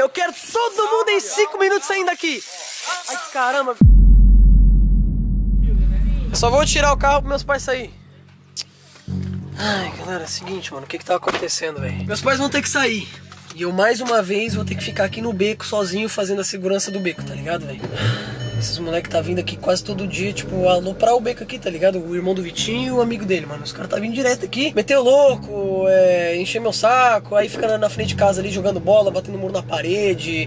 Eu quero todo mundo em 5 minutos saindo daqui. Ai, caramba. Eu só vou tirar o carro para meus pais sair. Ai, galera, é o seguinte, mano. O que que tá acontecendo, velho? Meus pais vão ter que sair. E eu, mais uma vez, vou ter que ficar aqui no beco sozinho fazendo a segurança do beco, tá ligado, velho? Esses moleques tá vindo aqui quase todo dia, tipo, aloprar o beco aqui, tá ligado? O irmão do Vitinho e o amigo dele, mano. Os caras tá vindo direto aqui, meteu louco, encher meu saco, aí fica na frente de casa ali jogando bola, batendo muro na parede,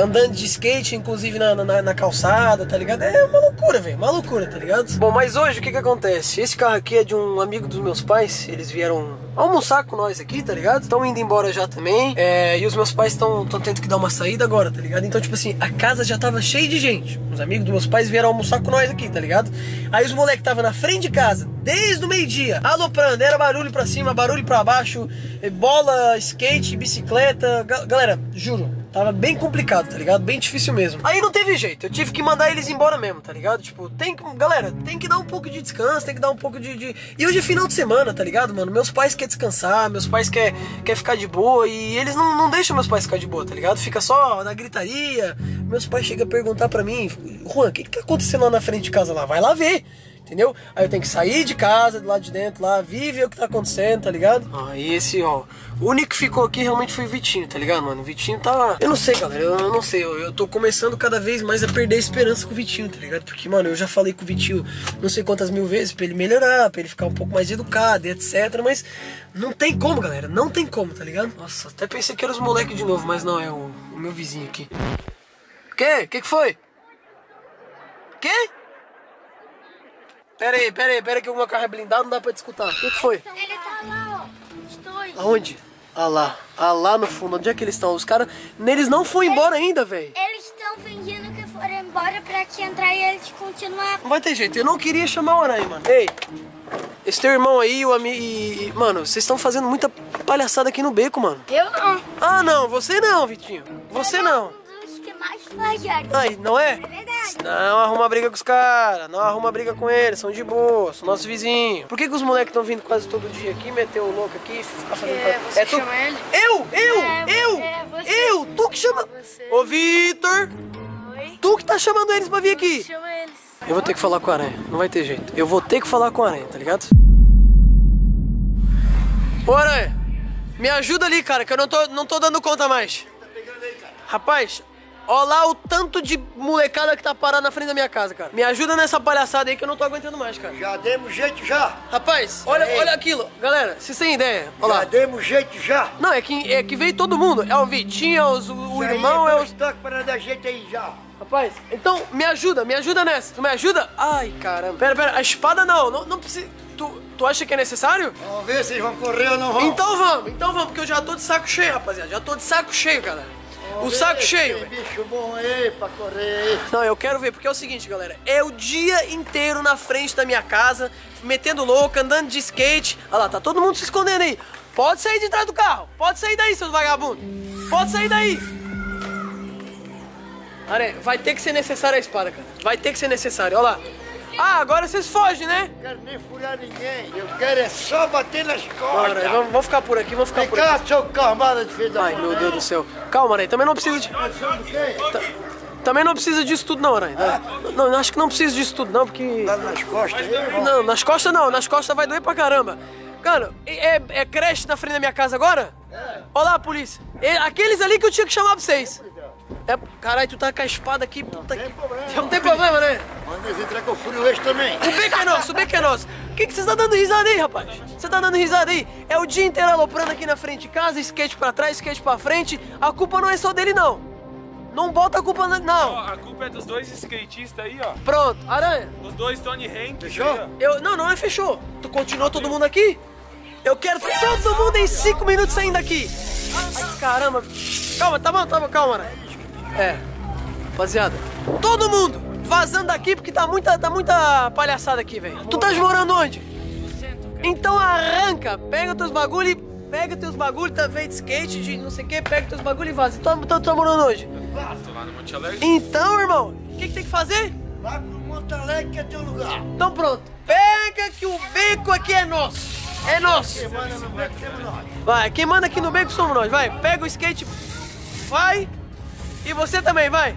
andando de skate, inclusive na calçada, tá ligado? É uma loucura, velho, uma loucura, tá ligado? Bom, mas hoje o que que acontece? Esse carro aqui é de um amigo dos meus pais, eles vieram almoçar com nós aqui, tá ligado? Estão indo embora já também, e os meus pais estão tendo que dar uma saída agora, tá ligado? Então, tipo assim, a casa já tava cheia de gente. Os amigos dos meus pais vieram almoçar com nós aqui, tá ligado? Aí os moleques estavam na frente de casa, desde o meio-dia, aloprando, era barulho pra cima, barulho pra baixo, bola, skate, bicicleta. Galera, juro, tava bem complicado, tá ligado? Bem difícil mesmo. Aí não teve jeito, eu tive que mandar eles embora mesmo, tá ligado? Tipo, galera, tem que dar um pouco de descanso, tem que dar um pouco de... E hoje é final de semana, tá ligado, mano? Meus pais querem descansar, meus pais querem ficar de boa, e eles não deixam meus pais ficar de boa, tá ligado? Fica só na gritaria. Meus pais chegam a perguntar pra mim: Juan, o que que tá acontecendo lá na frente de casa lá? Vai lá ver, entendeu? Aí eu tenho que sair de casa, do lado de dentro lá, viver o que tá acontecendo, tá ligado? Aí esse, ó, o único que ficou aqui realmente foi o Vitinho, tá ligado, mano? O Vitinho tá... Eu não sei, galera, eu não sei, eu tô começando cada vez mais a perder a esperança com o Vitinho, tá ligado? Porque, mano, eu já falei com o Vitinho não sei quantas mil vezes pra ele melhorar, pra ele ficar um pouco mais educado e etc, mas não tem como, galera, não tem como, tá ligado? Nossa, até pensei que era os moleques de novo, mas não, é o meu vizinho aqui. O quê? O que que foi? Quê? Pera aí, que o meu carro é blindado, não dá pra te escutar. O que que foi? Ele tá lá, ó, os dois. Aonde? Ah lá no fundo, onde é que eles estão? Os caras, eles não foram embora ainda, velho. Eles estão fingindo que foram embora pra te entrar e eles continuar. Não vai ter jeito, eu não queria chamar o Aranha, mano. Ei, esse teu irmão aí, o amigo... Mano, vocês estão fazendo muita palhaçada aqui no beco, mano. Eu não. Ah, não, você não, Vitinho. Você não. Ai, não é? É verdade. Não arruma briga com os caras, não arruma briga com eles, são de boa, são nossos vizinhos. Por que que os moleques estão vindo quase todo dia aqui, meteu o louco aqui, ficar fazendo... você é tu... chama ele? Eu? Tu que chama... Você. Ô, Vitor! Oi? Tu que tá chamando eles pra vir aqui. Eu vou ter que falar com a Aranha, não vai ter jeito. Eu vou ter que falar com a Aranha, tá ligado? Ô, Aranha, me ajuda ali, cara, que eu não tô dando conta mais. Tá pegando aí, cara. Rapaz... Olha lá o tanto de molecada que tá parado na frente da minha casa, cara. Me ajuda nessa palhaçada aí que eu não tô aguentando mais, cara. Já demos jeito já. Rapaz, olha aquilo. Galera, vocês têm ideia? Olha lá. Já demos jeito já. Não, é que veio todo mundo. É o Vitinho, é o irmão, é o... Tá parando a gente aí já. Rapaz, então me ajuda nessa. Tu me ajuda? Ai, caramba. Pera, a espada não precisa... Tu acha que é necessário? Vamos ver se eles vão correr ou não vão. Então vamos, porque eu já tô de saco cheio, rapaziada. Já tô de saco cheio, galera. O saco cheio, velho. Bicho bom aí pra correr. Não, eu quero ver, porque é o seguinte, galera. É o dia inteiro na frente da minha casa, metendo louco, andando de skate. Olha lá, tá todo mundo se escondendo aí. Pode sair de trás do carro. Pode sair daí, seus vagabundos. Pode sair daí. Aranha, vai ter que ser necessária a espada, cara. Vai ter que ser necessário, olha lá. Ah, agora vocês fogem, né? Não quero nem furar ninguém. Eu quero é só bater nas costas. Vamos ficar por aqui, vamos ficar por aqui. Seu carmada de filho da mãe. Ai, meu Deus do céu. Calma, Aranha, também não precisa de... Também não precisa disso tudo não, Aranha. Não, acho que não precisa disso tudo não, porque... Lá nas costas? Não, nas costas vai doer pra caramba. Cara, é creche na frente da minha casa agora? É. Olá, polícia. Aqueles ali que eu tinha que chamar pra vocês. Caralho, tu tá com a espada aqui, puta que... Não tem problema, né? Manda eles entrar com o furo hoje também. O beco é nosso. O que que você tá dando risada aí, rapaz? Você tá dando risada aí? É o dia inteiro aloprando aqui na frente de casa, skate pra trás, skate pra frente. A culpa não é só dele, não. Não bota a culpa, não. A culpa é dos dois skatistas aí, ó. Pronto, Aranha. Os dois Tony Hawk. Fechou? Aí, não é fechou. Tu continuou todo mundo aqui? Eu quero todo mundo em 5 minutos saindo daqui. Ai, caramba. Calma, tá bom, calma, Aranha. É, rapaziada, todo mundo vazando daqui porque tá muita palhaçada aqui, velho. Tu tá morando onde? Então arranca, pega teus bagulho, tá feito de skate, de não sei o que, pega teus bagulho e vaza. Tu tá morando onde? Tô lá no Montalegre. Então, irmão, o que que tem que fazer? Vai pro Montalegre que é teu lugar. Então pronto, pega que o beco aqui é nosso. É nosso. Quem manda aqui no beco somos nós, vai, pega o skate... Vai! E você também, vai!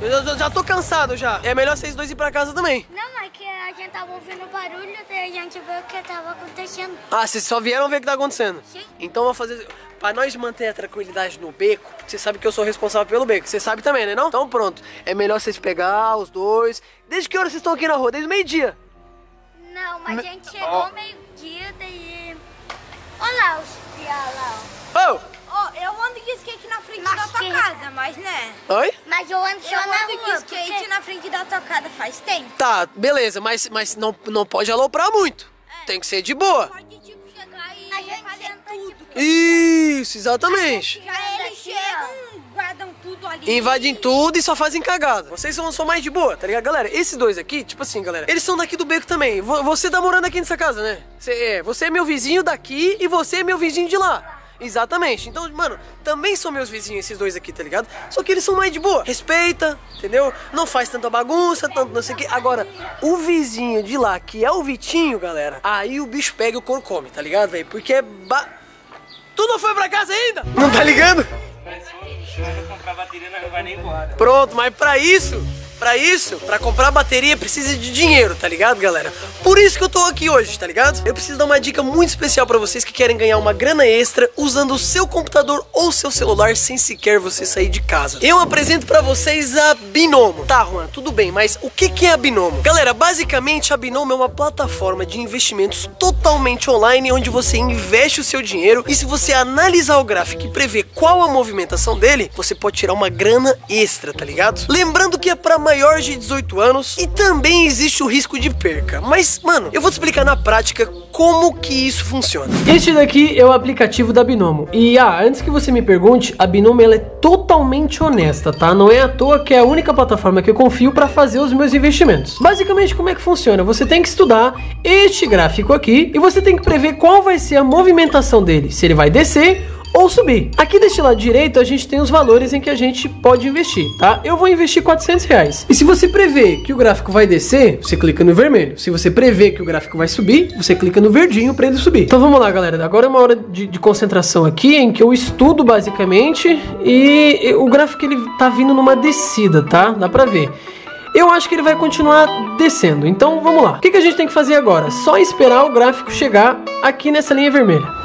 Eu já tô cansado já. É melhor vocês dois ir pra casa também. Não, é que a gente tava ouvindo barulho, daí a gente viu o que tava acontecendo. Ah, vocês só vieram ver o que tá acontecendo? Sim. Então eu vou fazer... Pra nós manter a tranquilidade no beco, você sabe que eu sou responsável pelo beco. Você sabe também, né não? Então pronto. É melhor vocês pegar os dois. Desde que hora vocês estão aqui na rua? Desde meio-dia? Não, mas a gente chegou meio-dia, daí... Olha lá os piá lá, ó. Oh! Eu ando de skate na frente da tua casa, mas né? Oi? Mas eu ando só na rua. Eu ando de skate na frente da tua casa faz tempo. Tá, beleza, mas não pode aloprar muito. É. Tem que ser de boa. Pode, tipo, chegar e fazer tudo. Isso, exatamente. Já eles chegam, guardam tudo ali. Invadem tudo e só fazem cagada. Vocês são mais de boa, tá ligado? Galera, esses dois aqui, tipo assim, galera, eles são daqui do beco também. Você tá morando aqui nessa casa, né? Você é meu vizinho daqui e você é meu vizinho de lá. Exatamente, então, mano, também são meus vizinhos esses dois aqui, tá ligado? Só que eles são mais de boa, respeita, entendeu? Não faz tanta bagunça, tanto não sei o que. Agora, o vizinho de lá, que é o Vitinho, galera, aí o bicho pega e o couro come, tá ligado, velho? Porque é Tu não foi pra casa ainda? Não tá ligando? Pronto, mas pra isso, pra comprar bateria precisa de dinheiro, tá ligado, galera? Por isso que eu tô aqui hoje, tá ligado? Eu preciso dar uma dica muito especial pra vocês que querem ganhar uma grana extra usando o seu computador ou seu celular sem sequer você sair de casa. Eu apresento pra vocês a Binomo. Tá, Juan, tudo bem, mas o que é a Binomo? Galera, basicamente a Binomo é uma plataforma de investimentos totalmente online onde você investe o seu dinheiro e se você analisar o gráfico e prever qual a movimentação dele, você pode tirar uma grana extra, tá ligado? Lembrando que é pra maior de 18 anos e também existe o risco de perca. Mas, mano, eu vou te explicar na prática como que isso funciona. Este daqui é o aplicativo da Binomo. E, antes que você me pergunte, a Binomo ela é totalmente honesta, tá? Não é à toa que é a única plataforma que eu confio para fazer os meus investimentos. Basicamente, como é que funciona? Você tem que estudar este gráfico aqui e você tem que prever qual vai ser a movimentação dele. Se ele vai descer ou subir. Aqui deste lado direito a gente tem os valores em que a gente pode investir, tá? Eu vou investir 400 reais. E se você prever que o gráfico vai descer, você clica no vermelho. Se você prever que o gráfico vai subir, você clica no verdinho para ele subir. Então vamos lá, galera. Agora é uma hora de concentração aqui em que eu estudo basicamente e o gráfico ele tá vindo numa descida, tá? Dá pra ver. Eu acho que ele vai continuar descendo. Então vamos lá. O que a gente tem que fazer agora? Só esperar o gráfico chegar aqui nessa linha vermelha.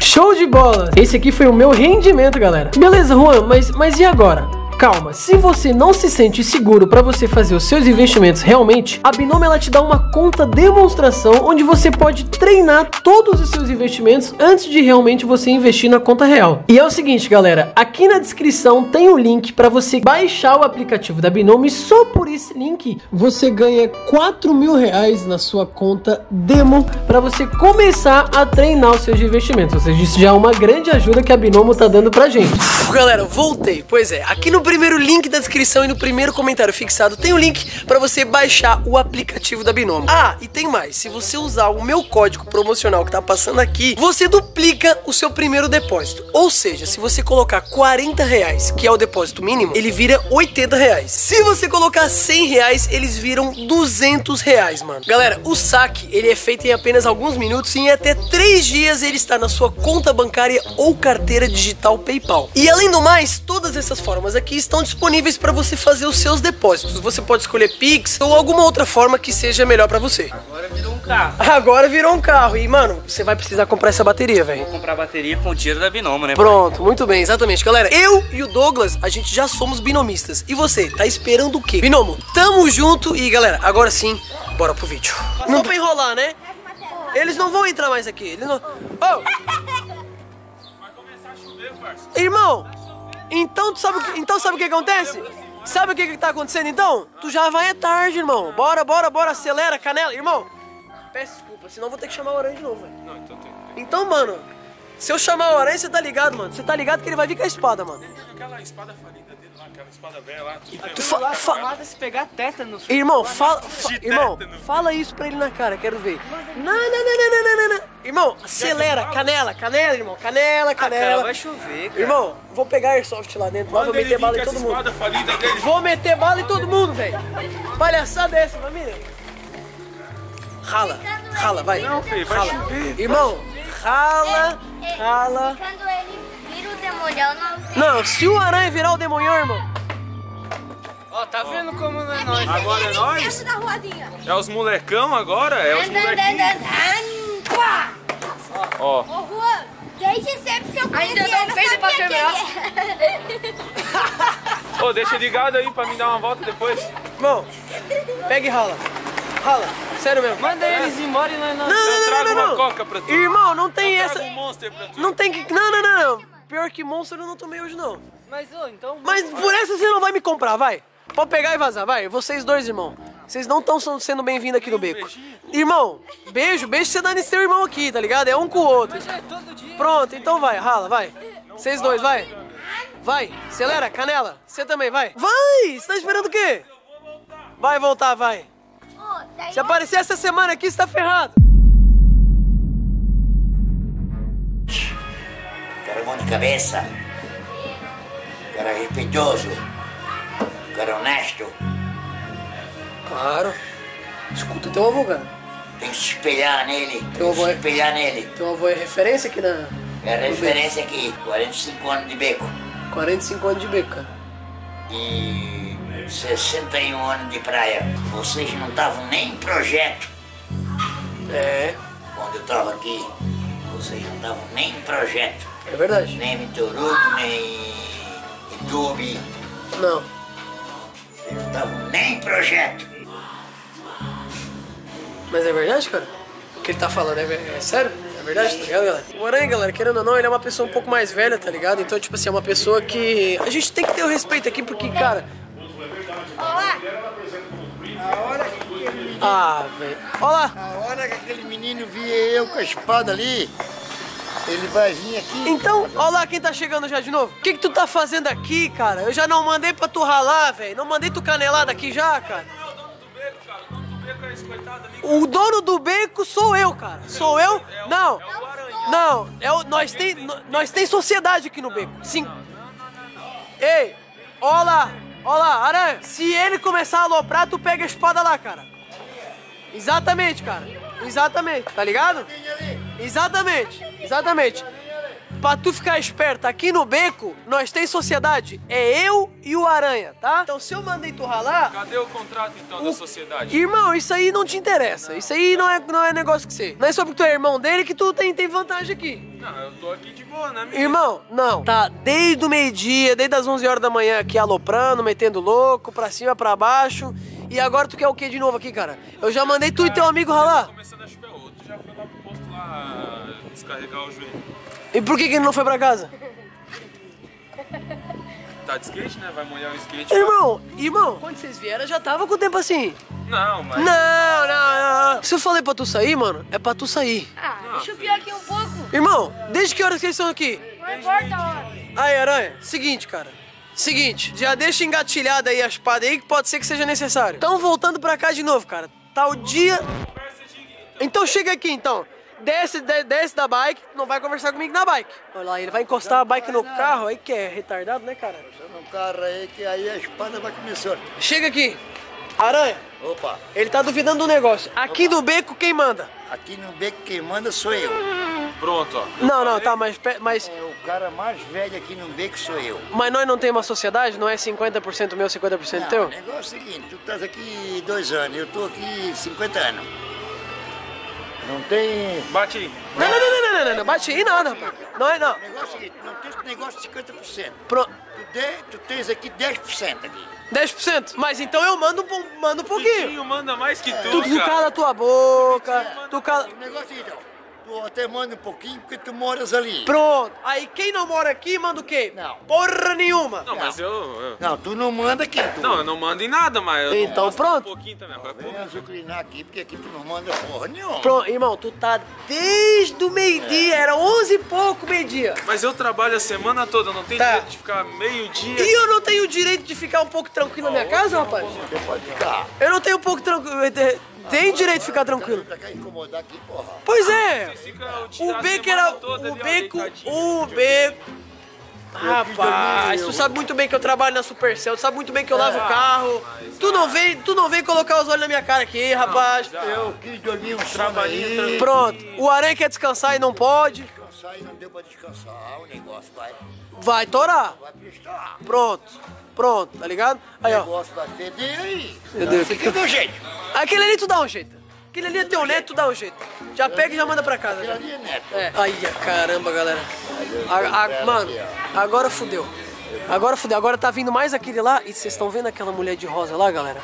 Show de bola! Esse aqui foi o meu rendimento, galera. Beleza, Juan, mas e agora? Calma, se você não se sente seguro para você fazer os seus investimentos realmente, a Binomo ela te dá uma conta demonstração onde você pode treinar todos os seus investimentos antes de realmente você investir na conta real. E é o seguinte, galera, aqui na descrição tem o link para você baixar o aplicativo da Binomo e só por esse link você ganha 4 mil reais na sua conta demo para você começar a treinar os seus investimentos. Ou seja, isso já é uma grande ajuda que a Binomo tá dando pra gente. Galera, voltei. Pois é, aqui no primeiro link da descrição e no primeiro comentário fixado tem o link para você baixar o aplicativo da Binomo. Ah, e tem mais, se você usar o meu código promocional que tá passando aqui, você duplica o seu primeiro depósito. Ou seja, se você colocar 40 reais, que é o depósito mínimo, ele vira 80 reais. Se você colocar 100 reais, eles viram 200 reais, mano. Galera, o saque, ele é feito em apenas alguns minutos e em até 3 dias ele está na sua conta bancária ou carteira digital PayPal. E além do mais, todas essas formas aqui estão disponíveis para você fazer os seus depósitos. Você pode escolher Pix ou alguma outra forma que seja melhor para você. Agora virou um carro. Agora virou um carro. E, mano, você vai precisar comprar essa bateria, velho. Vou comprar a bateria com o dinheiro da Binomo, né? Pronto, pai? Muito bem, exatamente. Galera, eu e o Douglas, a gente já somos binomistas. E você, tá esperando o quê? Binomo, tamo junto e, galera, agora sim, bora pro vídeo. Mas não... só pra enrolar, né? Eles não vão entrar mais aqui. Eles não... Oh! Vai começar a chover, parceiro. Irmão! Então, sabe o que acontece? Sabe o que tá acontecendo então? Tu já vai é tarde, irmão. Bora, acelera, canela. Irmão, peço desculpa, senão vou ter que chamar o Aranha de novo, velho. Não, então, mano, se eu chamar o Aranha, você tá ligado, mano. Você tá ligado que ele vai vir com a espada, mano. Aquela espada falida dele lá, aquela espada velha lá. Tu fala se pegar tétano. Irmão, fala isso pra ele na cara, quero ver. Não. Irmão, acelera, canela, canela, irmão, canela, canela. Ah, cara, vai chover, cara. Irmão, vou pegar airsoft lá dentro, lá, vou meter bala em todo mundo. Vou meter bala em todo mundo, velho. Palhaçada é essa, família. Rala, rala, vai. Não, filho, vai chover. Irmão, rala, rala. Quando ele vira o demolhão, não. Não, se o aranha virar o demonhão, irmão. Ó, tá vendo como não é nós? Agora é nós? É os molecão agora? É os molequinhos. Ó. Ô, Juan, desde sempre que eu conheci ele, eu sabia pra terminar. Ô, oh, deixa ligado aí pra me dar uma volta depois. Irmão, pega e rala. Rala, sério mesmo. Manda eles embora e nós... Eu trago uma coca pra tu. Irmão, não tem eu essa... Um monster pra tu. Não tem que... Não. Pior que monstro eu não tomei hoje, não. Mas, ô, então... Mas por essa você não vai me comprar, vai. Pode pegar e vazar, vai. Vocês dois, irmão. Vocês não estão sendo bem-vindos aqui no beco. Irmão, beijo você dá nesse teu irmão aqui, tá ligado? É um com o outro. Pronto, então vai, rala, vai. Vocês dois, vai. Vai, acelera, canela. Você também, vai. Vai, você tá esperando o quê? Vai voltar, vai. Se aparecer essa semana aqui, você tá ferrado. Cara bom de cabeça. Cara respeitoso. Cara honesto. Claro. Escuta o teu avô, cara. Tem que se espelhar nele. Teu avô é referência aqui na... É referência aqui. 45 anos de beco. 45 anos de beco, cara. E 61 anos de praia. Vocês não estavam nem em projeto. É. Quando eu estava aqui, vocês não estavam nem em projeto. É verdade. Nem Mitorugo, nem YouTube. Não. Vocês não estavam nem em projeto. Mas é verdade, cara? O que ele tá falando é sério? É verdade, tá ligado, galera? O Aranha, galera, querendo ou não, ele é uma pessoa um pouco mais velha, tá ligado? Então, tipo assim, é uma pessoa que... A gente tem que ter o respeito aqui, porque, cara... Olá! A hora que aquele menino... Ah, velho. Olá! A hora que aquele menino via eu com a espada ali, ele vai vir aqui... Então, olá quem tá chegando já de novo. O que que tu tá fazendo aqui, cara? Eu já não mandei pra tu ralar, velho. Não mandei tu canelar daqui já, cara. O dono do beco sou eu, cara. Sou eu? Não. Não, é o, nós tem sociedade aqui no beco. Sim. Ei, olha lá, aranha. Se ele começar a aloprar, tu pega a espada lá, cara. Exatamente, cara. Exatamente, tá ligado? Exatamente. Pra tu ficar esperto, aqui no beco, nós tem sociedade. É eu e o aranha, tá? Então se eu mandei tu ralar... Cadê o contrato, então, da sociedade? Irmão, isso aí não te interessa. Não, isso aí não é negócio que você... Não é só porque tu é irmão dele que tu tem vantagem aqui. Não, eu tô aqui de boa, né, menino? Irmão, não. Tá desde o meio-dia, desde as 11 horas da manhã aqui aloprando, metendo louco, pra cima, pra baixo. E agora tu quer o quê de novo aqui, cara? Eu já mandei tu e teu amigo ralar. Tá começando a chover outro. Tu já foi lá pro posto lá descarregar o joelho. E por que ele não foi pra casa? Tá de skate, né? Vai molhar o skate. Irmão, quando vocês vieram já tava com o tempo assim. Não, mas... Não. Se eu falei pra tu sair, mano, é pra tu sair. Ah, deixa eu piar aqui um pouco. Irmão, desde que horas que eles estão aqui? Não importa a hora. Aí, aranha, seguinte, cara. Já deixa engatilhada aí a espada aí que pode ser que seja necessário. Então voltando pra cá de novo, cara. Tá o dia... Então chega aqui, então. Desce da bike, não vai conversar comigo na bike. Olha lá, ele vai encostar a bike no carro, aí que é retardado, né, cara? No carro aí que aí a espada vai começar. Chega aqui, aranha. Opa. Ele tá duvidando do negócio. Aqui no beco quem manda? Aqui no beco quem manda sou eu. Pronto, ó. Não, tá, mas... É, o cara mais velho aqui no beco sou eu. Mas nós não temos uma sociedade? Não é 50% meu, 50% teu? O negócio é o seguinte, tu estás aqui 2 anos, eu tô aqui 50 anos. Não tem... Bate aí. Não, bate aí nada, rapaz. Não é, não. O negócio é o seguinte, não tem esse negócio de 50%. Pronto. Tu tens aqui 10% aqui. 10%? Mas então eu mando um pouquinho. O vizinho manda mais que tu, cara. Tu cala a tua boca, tu cala... O negócio é então, tu até manda um pouquinho porque tu moras ali. Pronto. Aí quem não mora aqui, manda o quê? Não. Porra nenhuma. Não, mas eu... Não, tu não manda aqui. Não, eu não mando em nada, mas... Então pronto. Um pouquinho também. Vem azucrinar aqui, porque aqui tu não manda porra nenhuma. Pronto, irmão, tu tá desde o meio-dia, era 11 e pouco meio-dia. Mas eu trabalho a semana toda, eu não tenho direito de ficar meio-dia. E eu não tenho direito de ficar um pouco tranquilo na minha casa, rapaz? Você pode ficar. Eu não tenho um pouco tranquilo... tem direito de ficar tranquilo. Pois é. O Beco era... O Beco... Rapaz, tu sabe muito bem que eu trabalho na Supercell, tu sabe muito bem que eu lavo o carro. Tu não vem colocar os olhos na minha cara aqui, rapaz. Eu quis dormir um trabalhinho. Pronto, o Aranha quer descansar e não pode. Descansar e não deu pra descansar, o negócio vai... Vai torar. Vai prestar. Pronto, tá ligado? Aí, ó. O negócio vai feder aí. Você deu jeito. Aquele ali tu dá um jeito. Aquele ali é teu neto, tu dá um jeito. Já pega e já manda pra casa. Aquele ali é neto. É. Ai, caramba, galera. Mano, agora fudeu. Agora tá vindo mais aquele lá. E vocês estão vendo aquela mulher de rosa lá, galera?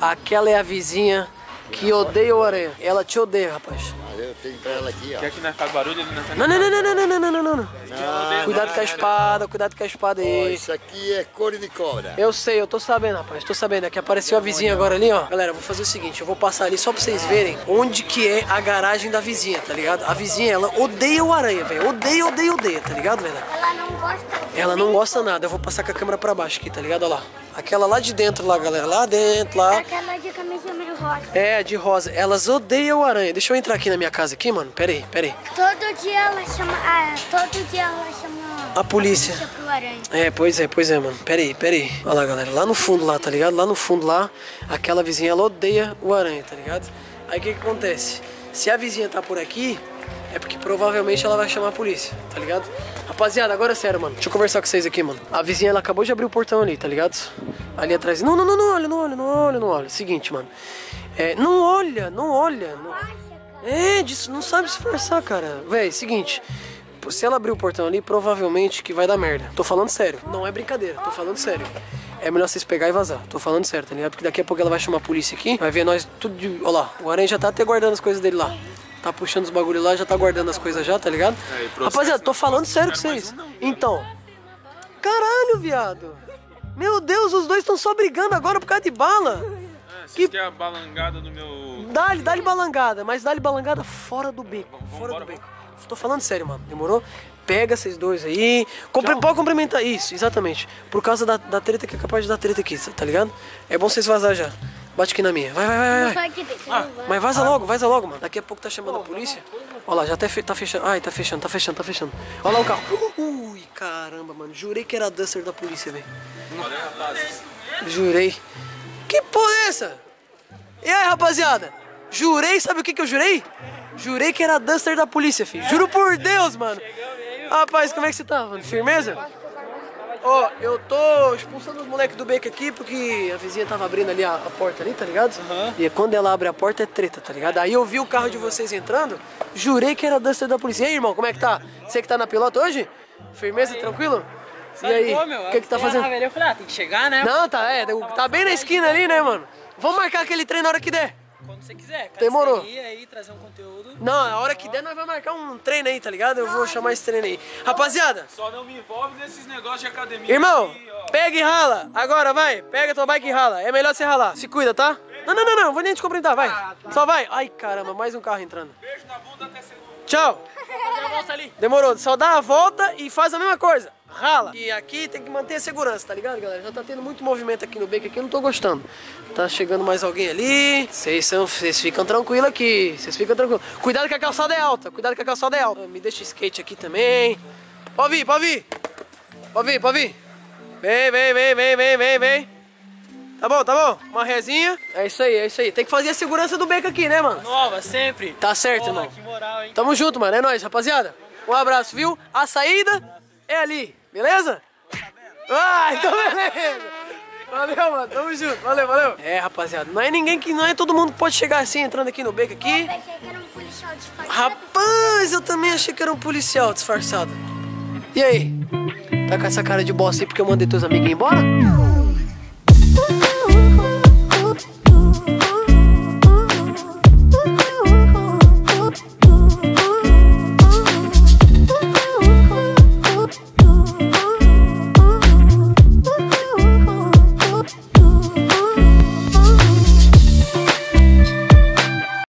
Aquela é a vizinha que odeia o Aranha. Ela te odeia, rapaz. Eu tenho pra ela aqui, ó. Quer que não faz barulho? Não. Cuidado com a espada, aí. Isso aqui é couro de cobra. Eu sei, eu tô sabendo, rapaz. É que apareceu a vizinha agora ali, ó. Galera, eu vou fazer o seguinte. Eu vou passar ali só pra vocês verem onde que é a garagem da vizinha, tá ligado? A vizinha, ela odeia o Aranha, velho. Odeia, tá ligado, velho? Ela não gosta. Ela não gosta nada. Eu vou passar com a câmera pra baixo aqui, tá ligado? Olha lá. Aquela lá de dentro, lá, galera. Aquela de camisa meio rosa. É, de rosa. Elas odeiam o Aranha. Deixa eu entrar aqui na minha casa aqui, mano. Pera aí. Todo dia ela chama a polícia. Pro Aranha. É, pois é, mano. Pera aí. Olha lá, galera. Lá no fundo lá, tá ligado? Aquela vizinha, ela odeia o Aranha, tá ligado? Aí o que acontece? Se a vizinha tá por aqui, é porque provavelmente ela vai chamar a polícia, tá ligado? Rapaziada, agora é sério, mano. Deixa eu conversar com vocês aqui, mano. A vizinha, ela acabou de abrir o portão ali, tá ligado? Ali atrás. Não olha. Seguinte, mano. É, não olha. É, disso, não sabe se esforçar, cara. Véi, seguinte. Se ela abrir o portão ali, provavelmente que vai dar merda. Tô falando sério. Não é brincadeira, tô falando sério. É melhor vocês pegar e vazar. Tô falando sério, tá ligado? Porque daqui a pouco ela vai chamar a polícia aqui. Vai ver nós tudo de... Olha lá, o Aranha já tá até guardando as coisas dele lá. Tá puxando os bagulho lá, já tá guardando as coisas já, tá ligado? Rapaziada, tô falando sério com vocês. Então. Caralho, viado. Meu Deus, os dois estão só brigando agora por causa de bala. É, vocês querem a balangada do meu... Dá-lhe balangada, mas dá-lhe balangada fora do beco. Tô falando sério, mano. Demorou? Pega vocês dois aí. Pode cumprimentar. Isso, exatamente. Por causa da treta que é capaz de dar treta aqui, tá ligado? É bom vocês vazar já. Bate aqui na minha. Vai. Mas vaza logo, mano. Daqui a pouco tá chamando a polícia. Olha lá, já até tá fechando. Ai, tá fechando. Olha lá o carro. Ui, caramba, mano. Jurei que era a Duster da polícia, velho. Jurei. Que porra é essa? E aí, rapaziada? Jurei, sabe o que eu jurei? Jurei que era a Duster da polícia, filho. Juro por Deus, mano. Rapaz, como é que você tá, mano? Firmeza? Ó, eu tô expulsando os moleques do beco aqui porque a vizinha tava abrindo ali a porta ali, tá ligado? Uhum. E quando ela abre a porta é treta, tá ligado? Aí eu vi o carro de vocês entrando, jurei que era a Duster da polícia. E aí, irmão, como é que tá? Você que tá na pilota hoje? Firmeza, tranquilo? E aí, o que tá fazendo? Eu falei, tem que chegar, né? Não, tá bem na esquina ali, né, mano? Vamos marcar aquele trem na hora que der. Quando você quiser, cara. Demorou. Aí, trazer um conteúdo. Não, a hora que der, nós vamos marcar um treino aí, tá ligado? Eu vou chamar esse treino aí. Rapaziada. Só não me envolve nesses negócios de academia. Irmão, aqui, pega e rala. Agora, vai. Pega tua bike e rala. É melhor você ralar. Se cuida, tá? Não. Vou nem te cumprimentar, vai. Só vai. Ai, caramba, mais um carro entrando. Beijo na bunda até segunda. Tchau. Demorou. Só dá a volta e faz a mesma coisa. Rala. E aqui tem que manter a segurança, tá ligado, galera? Já tá tendo muito movimento aqui no beco, aqui eu não tô gostando. Tá chegando mais alguém ali. Vocês ficam tranquilos aqui. Cuidado que a calçada é alta. Me deixa skate aqui também. Pode vir. Vem. Tá bom. Uma rezinha. É isso aí. Tem que fazer a segurança do beco aqui, né, mano? Nova, sempre. Tá certo, irmão. Que moral, hein? Tamo junto, mano. É nóis, rapaziada. Um abraço, viu? A saída é ali. Beleza? Ah, então beleza. Valeu, mano. Tamo junto. Valeu. É, rapaziada. Não é todo mundo que pode chegar assim, entrando aqui no beco aqui. Eu achei que era um policial disfarçado. Rapaz, eu também achei que era um policial disfarçado. E aí? Tá com essa cara de bosta aí porque eu mandei teus amigos embora?